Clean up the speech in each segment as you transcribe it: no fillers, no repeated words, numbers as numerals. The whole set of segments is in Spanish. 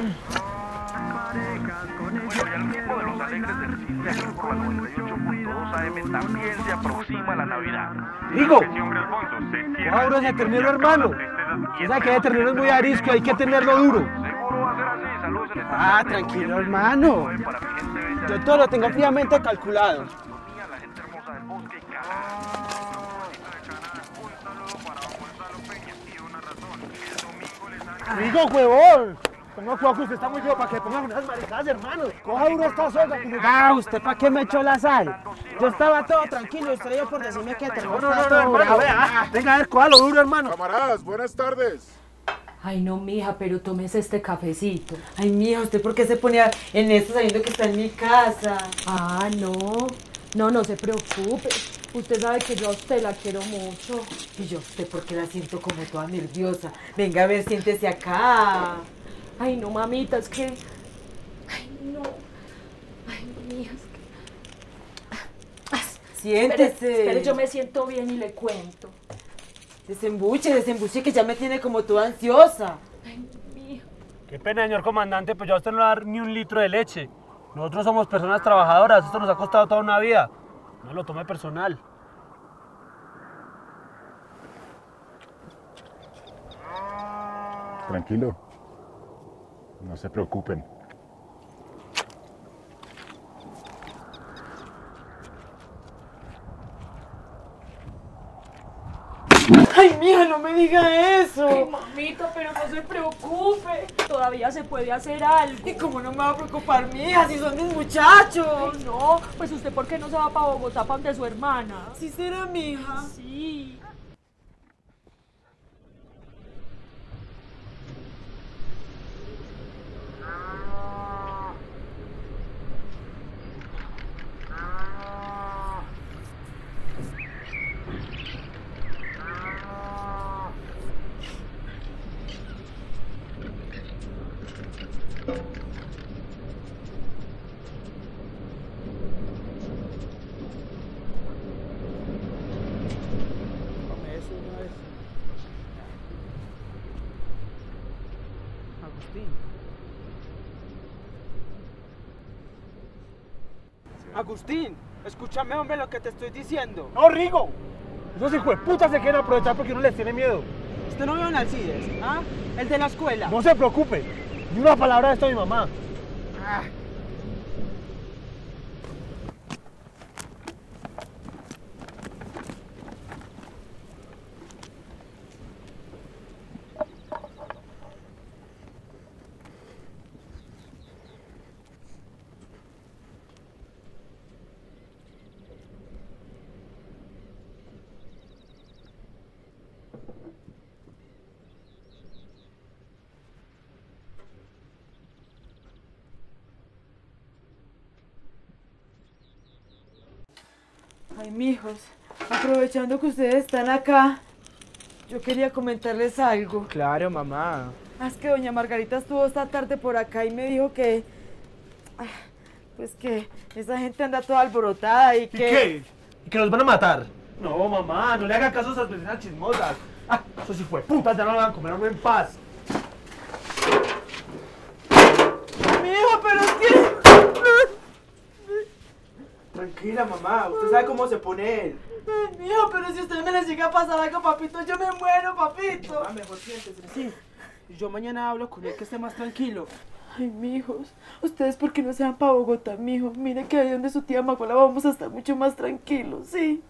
Bueno, y al ritmo de los alegres del cine, aquí por la 98.2 AM también se aproxima la Navidad. Digo, ahora se terminó, hermano. O sea, que de ternero es muy arisco, hay que tenerlo duro. Ah, tranquilo, hermano. Yo todo lo tengo fríamente calculado. Digo, huevón. No, Juanjo, usted está muy feo para que pongan unas maricadas, hermano. Coja duro esta soga. Ah, ¿usted para qué me echó la sal? Yo estaba todo tranquilo, usted dio por decirme que te lo no, vea. Venga, a ver, coja lo duro, hermano. Camaradas, buenas tardes. Ay, no, mija, pero tómese este cafecito. Ay, mija, ¿usted por qué se ponía en esto sabiendo que está en mi casa? Ah, no. No se preocupe. Usted sabe que yo a usted la quiero mucho. Y yo a usted porque la siento como toda nerviosa. Venga, a ver, siéntese acá. Ay, no, mamita, es que... Ay, no. Ay, mija, es que... Siéntese. Espere, yo me siento bien y le cuento. Desembuche, que ya me tiene como toda ansiosa. Ay, mija. Qué pena, señor comandante, pues yo a usted no le voy a dar ni un litro de leche. Nosotros somos personas trabajadoras, esto nos ha costado toda una vida. No lo tomé personal. Tranquilo. No se preocupen. ¡Ay, mija, no me diga eso! Ay, mamita, pero no se preocupe. Todavía se puede hacer algo. ¿Y cómo no me va a preocupar, mija, si son mis muchachos? Ay, no, pues usted ¿por qué no se va para Bogotá, para donde su hermana? ¿Sí será, mija? Sí. Agustín, escúchame, hombre, lo que te estoy diciendo. ¡No, Rigo! Esos hijos de puta se quieren aprovechar porque uno les tiene miedo. Usted no vio a Alcides, ¿ah? El de la escuela. No se preocupe, ni una palabra de esto a mi mamá. Ah. Ay, mijos, aprovechando que ustedes están acá, yo quería comentarles algo. Claro, mamá. Es que doña Margarita estuvo esta tarde por acá y me dijo que... Pues que esa gente anda toda alborotada y que... ¿Y qué? ¿Y que los van a matar? No, mamá, no le haga caso a esas vecinas chismosas. Ah, esos hijueputas ya no lo van a comer en paz. Mijo, pero es que... Tranquila, mamá, usted sabe cómo se pone él. Ay, mijo, pero si usted me le llega a pasar algo, papito, yo me muero, papito. Mamá, mejor siéntese. Sí, yo mañana hablo con él que esté más tranquilo. Ay, mijos, ustedes por qué no se van para Bogotá, mijo. Mire que ahí donde su tía Magola vamos a estar mucho más tranquilos, sí.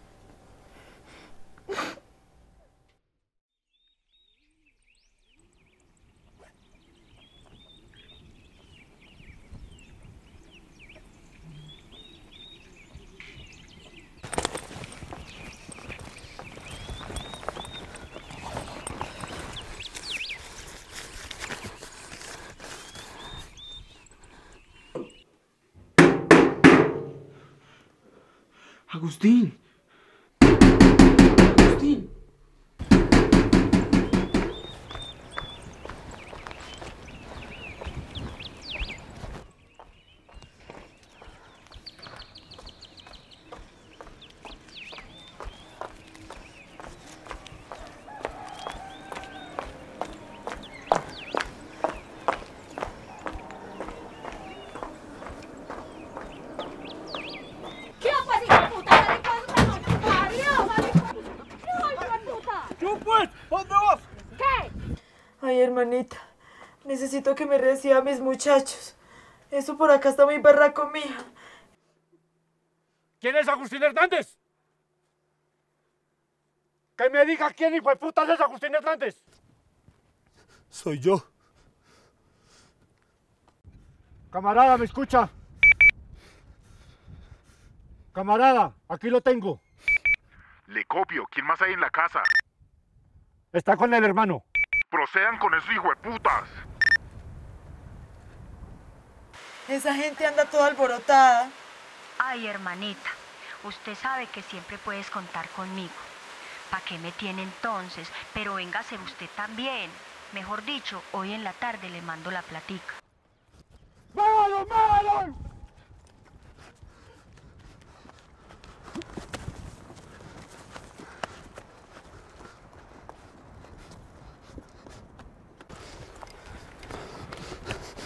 Agustín. Agustín. Necesito que me reciba a mis muchachos. Eso por acá está muy barraco, mija. ¿Quién es Agustín Hernández? Que me diga quién, hijo de puta, es Agustín Hernández. Soy yo. Camarada, ¿me escucha? Camarada, aquí lo tengo. Le copio. ¿Quién más hay en la casa? Está con el hermano. Procedan con esos hijos de putas. Esa gente anda toda alborotada. Ay, hermanita, usted sabe que siempre puedes contar conmigo. ¿Para qué me tiene entonces? Pero véngase usted también. Mejor dicho, hoy en la tarde le mando la platica. ¡Vámonos, vámonos!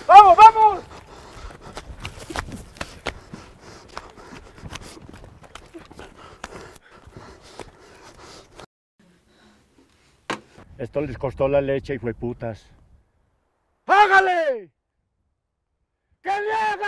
¡Vamos, vamos! Esto les costó la leche, hijueputas. ¡Hágale! ¡Que llega!